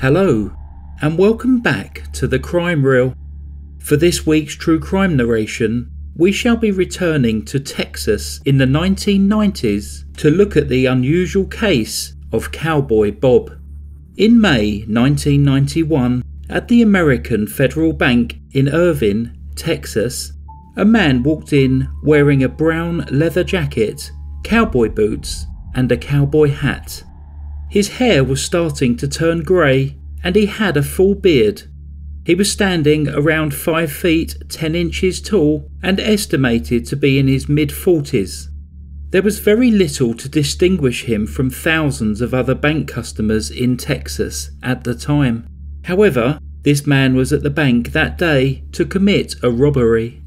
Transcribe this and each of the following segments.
Hello, and welcome back to The Crime Reel. For this week's true crime narration, we shall be returning to Texas in the 1990s to look at the unusual case of Cowboy Bob. In May 1991, at the American Federal Bank in Irving, Texas, a man walked in wearing a brown leather jacket, cowboy boots, and a cowboy hat. His hair was starting to turn grey, and he had a full beard. He was standing around 5 feet 10 inches tall and estimated to be in his mid-40s. There was very little to distinguish him from thousands of other bank customers in Texas at the time. However, this man was at the bank that day to commit a robbery.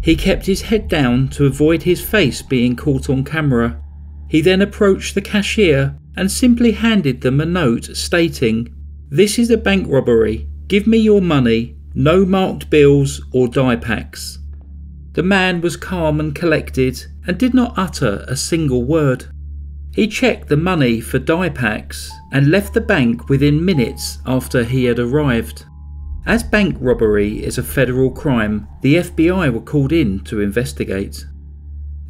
He kept his head down to avoid his face being caught on camera. He then approached the cashier and simply handed them a note stating, "This is a bank robbery. Give me your money. No marked bills or die packs." The man was calm and collected and did not utter a single word. He checked the money for die packs and left the bank within minutes after he had arrived. As bank robbery is a federal crime, the FBI were called in to investigate.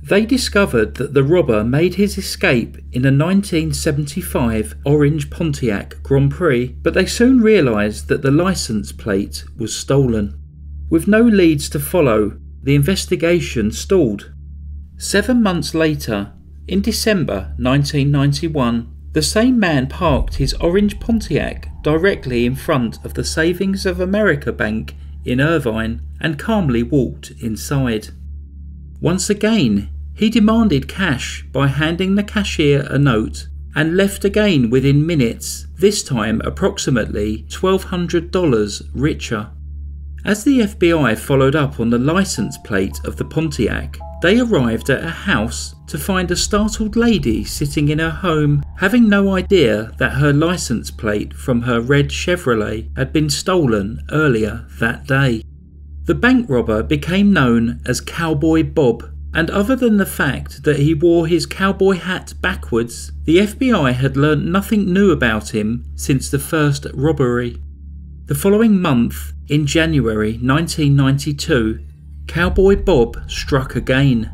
They discovered that the robber made his escape in a 1975 orange Pontiac Grand Prix, but they soon realised that the licence plate was stolen. With no leads to follow, the investigation stalled. 7 months later, in December 1991, the same man parked his orange Pontiac directly in front of the Savings of America Bank in Irvine and calmly walked inside. Once again, he demanded cash by handing the cashier a note and left again within minutes, this time approximately $1,200 richer. As the FBI followed up on the license plate of the Pontiac, they arrived at a house to find a startled lady sitting in her home, having no idea that her license plate from her red Chevrolet had been stolen earlier that day. The bank robber became known as Cowboy Bob, and other than the fact that he wore his cowboy hat backwards, the FBI had learnt nothing new about him since the first robbery. The following month, in January 1992, Cowboy Bob struck again.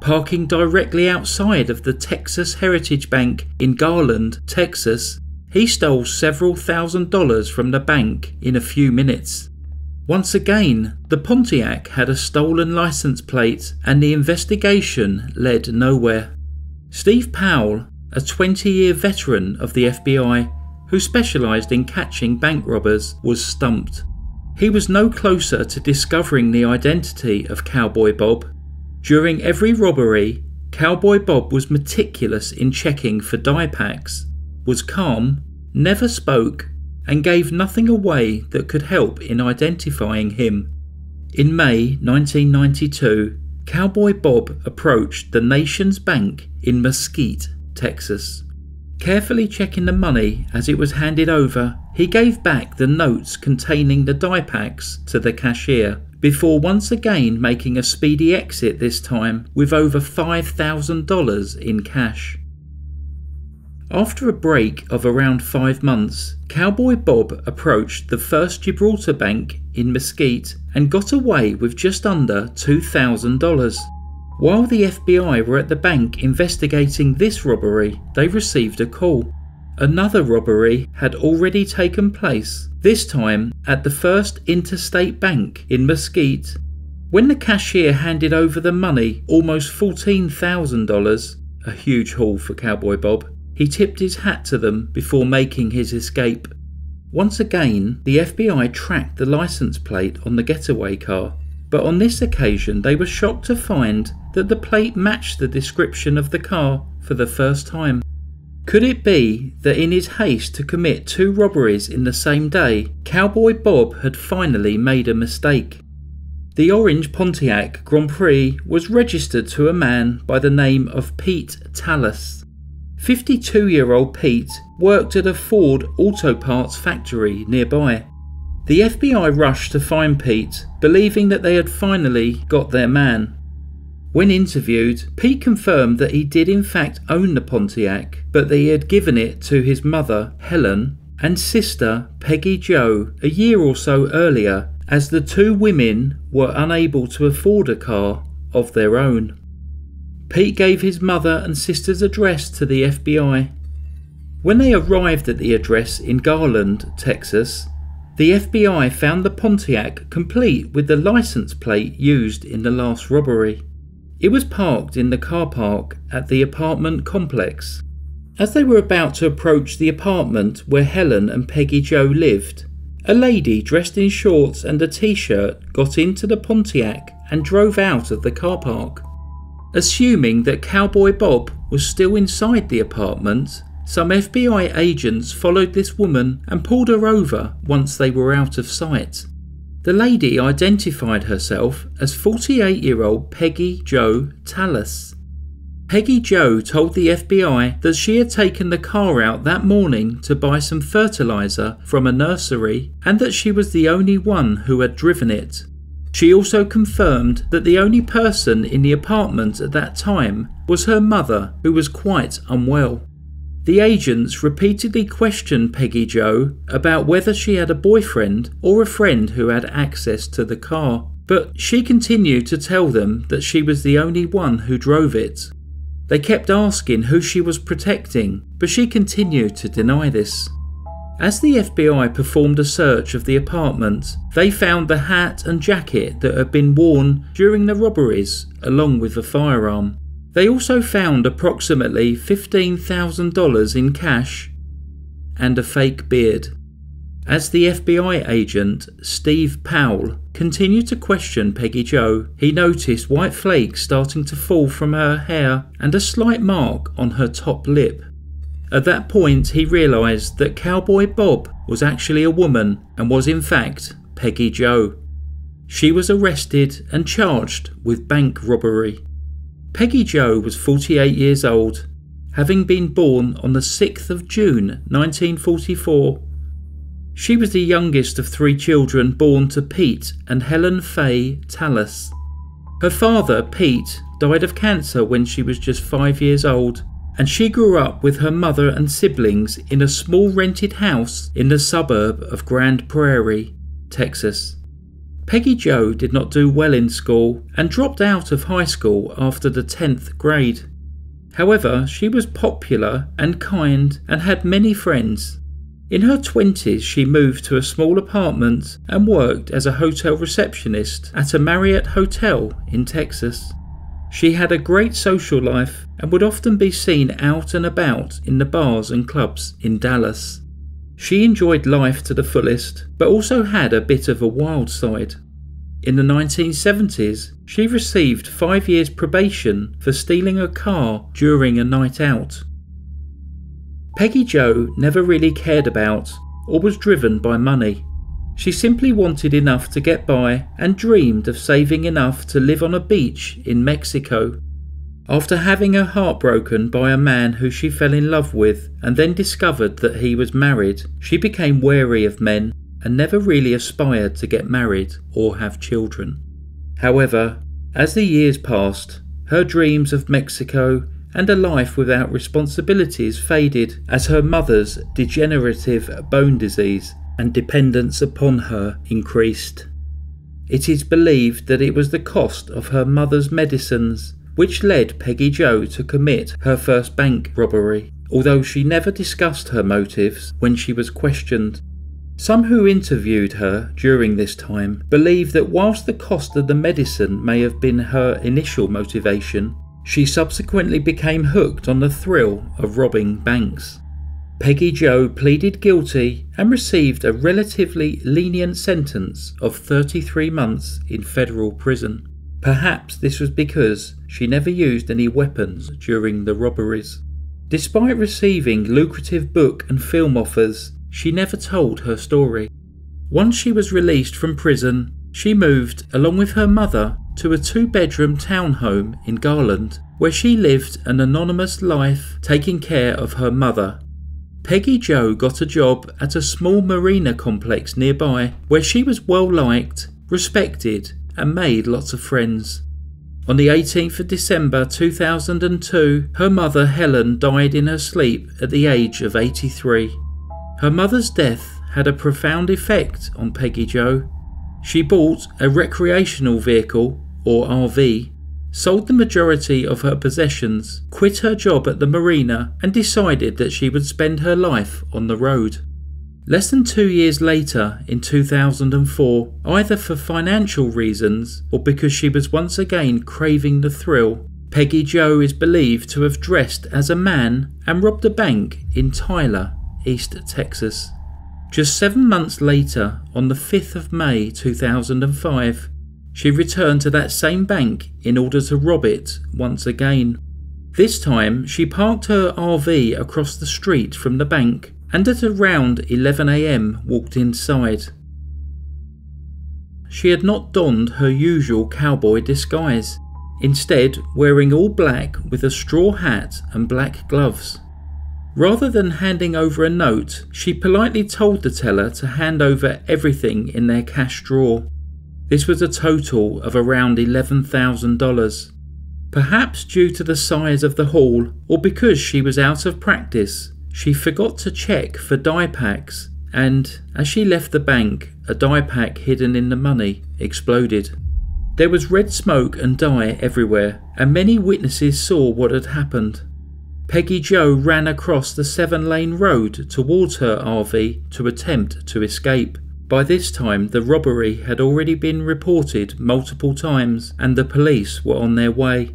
Parking directly outside of the Texas Heritage Bank in Garland, Texas, he stole several $1,000s from the bank in a few minutes. Once again, the Pontiac had a stolen license plate and the investigation led nowhere. Steve Powell, a 20-year veteran of the FBI who specialised in catching bank robbers, was stumped. He was no closer to discovering the identity of Cowboy Bob. During every robbery, Cowboy Bob was meticulous in checking for die packs, was calm, never spoke, and gave nothing away that could help in identifying him. In May 1992, Cowboy Bob approached the Nation's Bank in Mesquite, Texas. Carefully checking the money as it was handed over, he gave back the notes containing the die packs to the cashier, before once again making a speedy exit, this time with over $5,000 in cash. After a break of around 5 months, Cowboy Bob approached the First Gibraltar Bank in Mesquite and got away with just under $2,000. While the FBI were at the bank investigating this robbery, they received a call. Another robbery had already taken place, this time at the First Interstate Bank in Mesquite. When the cashier handed over the money, almost $14,000, a huge haul for Cowboy Bob, he tipped his hat to them before making his escape. Once again, the FBI tracked the license plate on the getaway car, but on this occasion they were shocked to find that the plate matched the description of the car for the first time. Could it be that in his haste to commit two robberies in the same day, Cowboy Bob had finally made a mistake? The orange Pontiac Grand Prix was registered to a man by the name of Pete Tallas. 52-year-old Pete worked at a Ford auto parts factory nearby. The FBI rushed to find Pete, believing that they had finally got their man. When interviewed, Pete confirmed that he did in fact own the Pontiac, but that he had given it to his mother, Helen, and sister Peggy Jo a year or so earlier, as the two women were unable to afford a car of their own. Pete gave his mother and sister's address to the FBI. When they arrived at the address in Garland, Texas, the FBI found the Pontiac complete with the license plate used in the last robbery. It was parked in the car park at the apartment complex. As they were about to approach the apartment where Helen and Peggy Jo lived, a lady dressed in shorts and a t-shirt got into the Pontiac and drove out of the car park. Assuming that Cowboy Bob was still inside the apartment, some FBI agents followed this woman and pulled her over once they were out of sight. The lady identified herself as 48-year-old Peggy Jo Tallas. Peggy Jo told the FBI that she had taken the car out that morning to buy some fertilizer from a nursery and that she was the only one who had driven it. She also confirmed that the only person in the apartment at that time was her mother, who was quite unwell. The agents repeatedly questioned Peggy Jo about whether she had a boyfriend or a friend who had access to the car, but she continued to tell them that she was the only one who drove it. They kept asking who she was protecting, but she continued to deny this. As the FBI performed a search of the apartment, they found the hat and jacket that had been worn during the robberies, along with the firearm. They also found approximately $15,000 in cash and a fake beard. As the FBI agent, Steve Powell, continued to question Peggy Jo, he noticed white flakes starting to fall from her hair and a slight mark on her top lip. At that point, he realised that Cowboy Bob was actually a woman and was in fact Peggy Jo. She was arrested and charged with bank robbery. Peggy Jo was 48 years old, having been born on the 6th of June 1944. She was the youngest of three children born to Pete and Helen Faye Tallas. Her father, Pete, died of cancer when she was just 5 years old, and she grew up with her mother and siblings in a small rented house in the suburb of Grand Prairie, Texas. Peggy Jo did not do well in school and dropped out of high school after the 10th grade. However, she was popular and kind and had many friends. In her 20s, she moved to a small apartment and worked as a hotel receptionist at a Marriott Hotel in Texas. She had a great social life and would often be seen out and about in the bars and clubs in Dallas. She enjoyed life to the fullest, but also had a bit of a wild side. In the 1970s, she received 5 years probation for stealing a car during a night out. Peggy Jo never really cared about or was driven by money. She simply wanted enough to get by and dreamed of saving enough to live on a beach in Mexico. After having her heart broken by a man who she fell in love with and then discovered that he was married, she became wary of men and never really aspired to get married or have children. However, as the years passed, her dreams of Mexico and a life without responsibilities faded as her mother's degenerative bone disease and dependence upon her increased. It is believed that it was the cost of her mother's medicines which led Peggy Jo to commit her first bank robbery, although she never discussed her motives when she was questioned. Some who interviewed her during this time believe that whilst the cost of the medicine may have been her initial motivation, she subsequently became hooked on the thrill of robbing banks. Peggy Jo pleaded guilty and received a relatively lenient sentence of 33 months in federal prison. Perhaps this was because she never used any weapons during the robberies. Despite receiving lucrative book and film offers, she never told her story. Once she was released from prison, she moved, along with her mother, to a two-bedroom townhome in Garland, where she lived an anonymous life taking care of her mother. Peggy Jo got a job at a small marina complex nearby, where she was well liked, respected, and made lots of friends. On the 18th of December 2002, her mother Helen died in her sleep at the age of 83. Her mother's death had a profound effect on Peggy Jo. She bought a recreational vehicle, or RV, sold the majority of her possessions, quit her job at the marina, and decided that she would spend her life on the road. Less than 2 years later, in 2004, either for financial reasons or because she was once again craving the thrill, Peggy Jo is believed to have dressed as a man and robbed a bank in Tyler, East Texas. Just 7 months later, on the 5th of May 2005, she returned to that same bank in order to rob it once again. This time, she parked her RV across the street from the bank and at around 11 AM walked inside. She had not donned her usual cowboy disguise, instead wearing all black with a straw hat and black gloves. Rather than handing over a note, she politely told the teller to hand over everything in their cash drawer. This was a total of around $11,000. Perhaps due to the size of the haul, or because she was out of practice, she forgot to check for die packs, and as she left the bank, a die pack hidden in the money exploded. There was red smoke and dye everywhere, and many witnesses saw what had happened. Peggy Jo ran across the 7-lane road towards her RV to attempt to escape. By this time, the robbery had already been reported multiple times, and the police were on their way.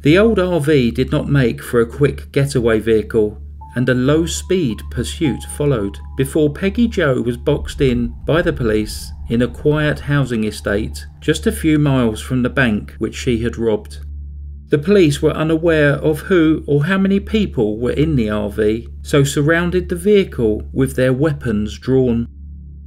The old RV did not make for a quick getaway vehicle, and a low-speed pursuit followed, before Peggy Jo was boxed in by the police in a quiet housing estate just a few miles from the bank which she had robbed. The police were unaware of who or how many people were in the RV, so surrounded the vehicle with their weapons drawn.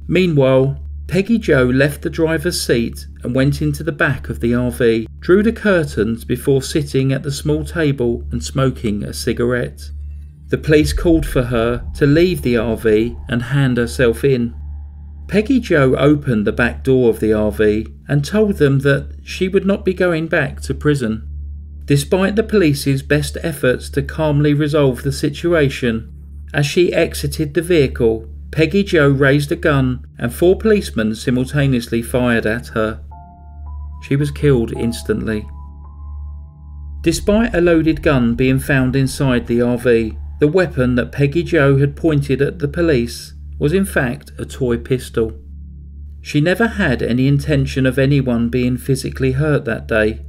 Meanwhile, Peggy Jo left the driver's seat and went into the back of the RV, drew the curtains before sitting at the small table and smoking a cigarette. The police called for her to leave the RV and hand herself in. Peggy Jo opened the back door of the RV and told them that she would not be going back to prison. Despite the police's best efforts to calmly resolve the situation, as she exited the vehicle, Peggy Jo raised a gun and 4 policemen simultaneously fired at her. She was killed instantly. Despite a loaded gun being found inside the RV, the weapon that Peggy Jo had pointed at the police was in fact a toy pistol. She never had any intention of anyone being physically hurt that day,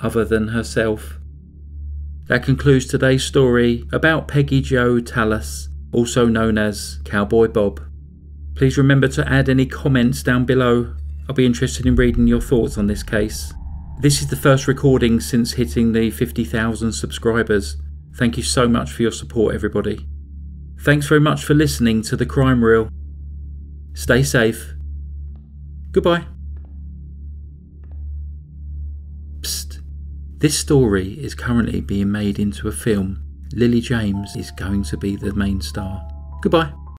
other than herself. That concludes today's story about Peggy Jo Tallas, also known as Cowboy Bob. Please remember to add any comments down below. I'll be interested in reading your thoughts on this case. This is the first recording since hitting the 50,000 subscribers. Thank you so much for your support, everybody. Thanks very much for listening to The Crime Reel. Stay safe. Goodbye. Psst. This story is currently being made into a film. Lily James is going to be the main star. Goodbye.